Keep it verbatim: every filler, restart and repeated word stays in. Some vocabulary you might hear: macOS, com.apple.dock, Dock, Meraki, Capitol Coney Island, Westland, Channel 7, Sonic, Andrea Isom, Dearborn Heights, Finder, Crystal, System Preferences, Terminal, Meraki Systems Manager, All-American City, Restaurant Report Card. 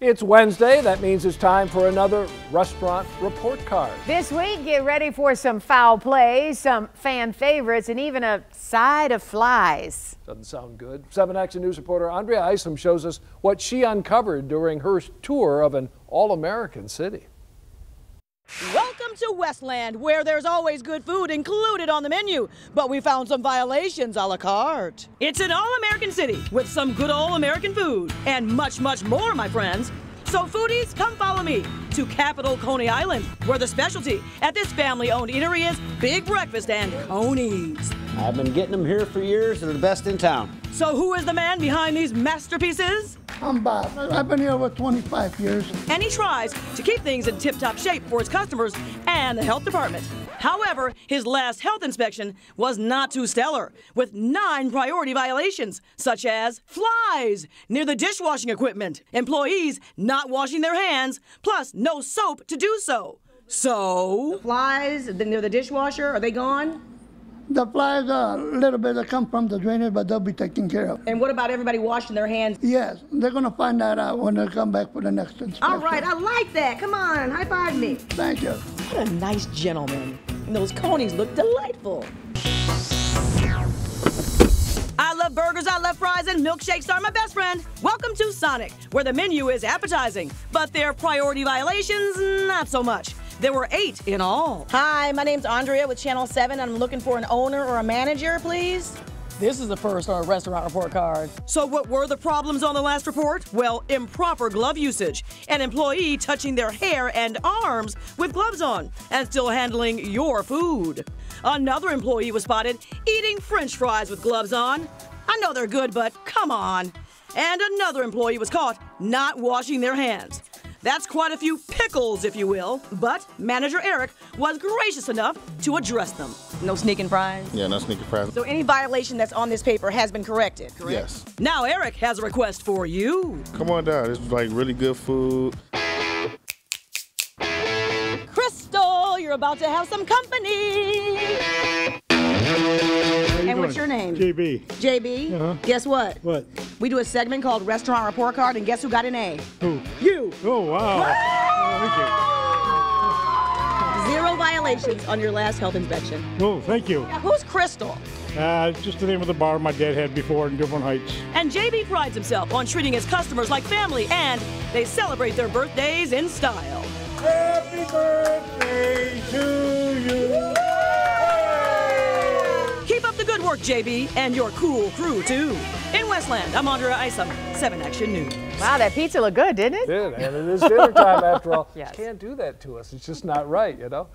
It's Wednesday. That means it's time for another Restaurant Report Card. This week, get ready for some foul play, some fan favorites, and even a side of flies. Doesn't sound good. seven Action News reporter Andrea Isom shows us what she uncovered during her tour of an all-American city. Welcome to Westland, where there's always good food included on the menu. But we found some violations a la carte. It's an all-American city with some good all-American food and much, much more, my friends. So foodies, come follow me to Capitol Coney Island, where the specialty at this family-owned eatery is big breakfast and conies. I've been getting them here for years. They're the best in town. So who is the man behind these masterpieces? I'm Bob. I've been here over twenty-five years. And he tries to keep things in tip-top shape for his customers and the health department. However, his last health inspection was not too stellar, with nine priority violations, such as flies near the dishwashing equipment, employees not washing their hands, plus no soap to do so. So... The flies near the dishwasher, are they gone? The flies are a little bit that come from the drainage, but they'll be taken care of. And what about everybody washing their hands? Yes, they're going to find that out when they come back for the next inspection. All right, I like that. Come on, high five me. Thank you. What a nice gentleman. And those conies look delightful. I love burgers, I love fries, and milkshakes are my best friend. Welcome to Sonic, where the menu is appetizing, but their priority violations, not so much. There were eight in all. Hi, my name's Andrea with Channel seven. I'm looking for an owner or a manager, please. This is the first on a restaurant report card. So what were the problems on the last report? Well, improper glove usage, an employee touching their hair and arms with gloves on and still handling your food. Another employee was spotted eating French fries with gloves on. I know they're good, but come on. And another employee was caught not washing their hands. That's quite a few pickles, if you will. But manager Eric was gracious enough to address them. No sneaking fries? Yeah, no sneaking fries. So any violation that's on this paper has been corrected, correct? Yes. Now Eric has a request for you. Come on down. This is like really good food. Crystal, you're about to have some company. And what's your name? J B. J B? Uh-huh. Guess what? What? We do a segment called Restaurant Report Card, and guess who got an A? Who? You! Oh, wow. Oh, thank you. Zero violations on your last health inspection. Oh, thank you. Now, who's Crystal? Uh, just the name of the bar my dad had before in Dearborn Heights. And J B prides himself on treating his customers like family, and they celebrate their birthdays in style. Happy birthday to you! Good work, J B, and your cool crew, too. In Westland, I'm Andrea Isom, seven Action News. Wow, that pizza looked good, didn't it? It did, and it is dinner time, after all. Yes. You can't do that to us. It's just not right, you know?